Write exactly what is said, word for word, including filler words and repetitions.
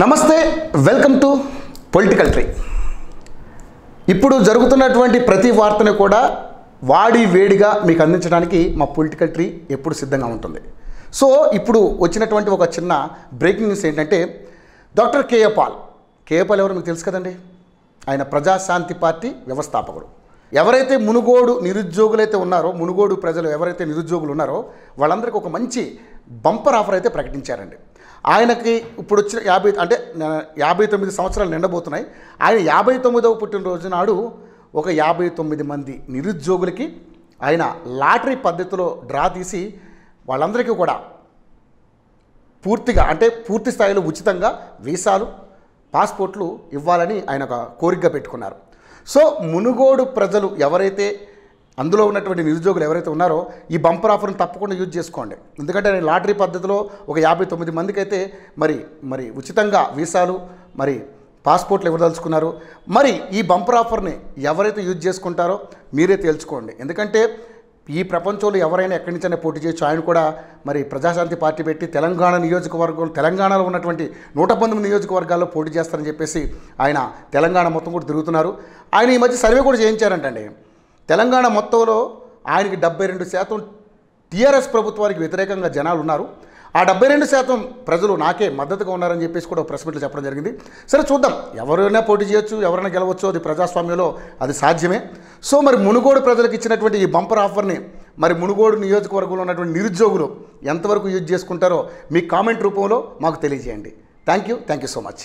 నమస్తే welcome to political tree. ఇప్పుడు జరుగుతున్నటువంటి ప్రతి వార్తను కూడా వాడి వేడిగా మీకు అందించడానికి మా పొలిటికల్ ట్రీ ఎప్పుడు సిద్ధంగా ఉంటుంది. సో ఇప్పుడు వచ్చినటువంటి ఒక చిన్న బ్రేకింగ్ న్యూస్ ఏంటంటే doctor KA Paul KA Paul ఎవరు మీకు తెలుసు కదండి. ఆయన ప్రజాశాంతి పార్టీ వ్యవస్థాపకుడు. ఎవరైతే మునుగోడు నిరుద్యోగులైతే ఉన్నారో, మునుగోడు ప్రజలు ఎవరైతే నిరుద్యోగులు ఉన్నారో వాళ్ళందరికీ ఒక మంచి బంపర్ ఆఫర్ అయితే ప్రకటించారండి. ఆయనకి ఇప్పుడు వచ్చిన యాభై అంటే యాభై తొమ్మిది సంవత్సరాలు నిండబోతున్నాయి. ఆయన యాభై తొమ్మిదవ పుట్టినరోజు నాడు ఒక యాభై తొమ్మిది మంది నిరుద్యోగులకి ఆయన లాటరీ పద్ధతిలో డ్రా తీసి వాళ్ళందరికీ కూడా పూర్తిగా అంటే పూర్తి స్థాయిలో ఉచితంగా వీసాలు, పాస్పోర్ట్లు ఇవ్వాలని ఆయన ఒక కోరిక పెట్టుకున్నారు. సో మునుగోడు ప్రజలు ఎవరైతే అందులో ఉన్నటువంటి నిరుద్యోగులు ఎవరైతే ఉన్నారో ఈ బంపర్ ఆఫర్ని తప్పకుండా యూజ్ చేసుకోండి. ఎందుకంటే నేను లాటరీ పద్ధతిలో ఒక యాభై తొమ్మిది మందికి అయితే మరి మరి ఉచితంగా వీసాలు మరి పాస్పోర్ట్లు ఇవ్వదలుచుకున్నారు. మరి ఈ బంపర్ ఆఫర్ని ఎవరైతే యూజ్ చేసుకుంటారో మీరే తేల్చుకోండి. ఎందుకంటే ఈ ప్రపంచంలో ఎవరైనా ఎక్కడి నుంచైనా పోటీ చేయొచ్చు. ఆయన కూడా మరి ప్రజాశాంతి పార్టీ పెట్టి తెలంగాణ నియోజకవర్గంలో తెలంగాణలో ఉన్నటువంటి నూట పంతొమ్మిది నియోజకవర్గాల్లో పోటీ చేస్తారని చెప్పేసి ఆయన తెలంగాణ మొత్తం కూడా తిరుగుతున్నారు. ఆయన ఈ మధ్య సర్వే కూడా చేయించారంటండి. తెలంగాణ మొత్తంలో ఆయనకి డెబ్బై రెండు శాతం టీఆర్ఎస్ ప్రభుత్వానికి వ్యతిరేకంగా జనాలు ఉన్నారు. ఆ డెబ్బై రెండు శాతం ప్రజలు నాకే మద్దతుగా ఉన్నారని చెప్పేసి కూడా ప్రెస్ మీట్లో చెప్పడం జరిగింది. సరే చూద్దాం, ఎవరైనా పోటీ చేయొచ్చు, ఎవరైనా గెలవచ్చు, అది ప్రజాస్వామ్యంలో అది సాధ్యమే. సో మరి మునుగోడు ప్రజలకు ఇచ్చినటువంటి ఈ బంపర్ ఆఫర్ని మరి మునుగోడు నియోజకవర్గంలో ఉన్నటువంటి నిరుద్యోగులు ఎంతవరకు యూజ్ చేసుకుంటారో మీ కామెంట్ రూపంలో మాకు తెలియజేయండి. Thank you thank you so much.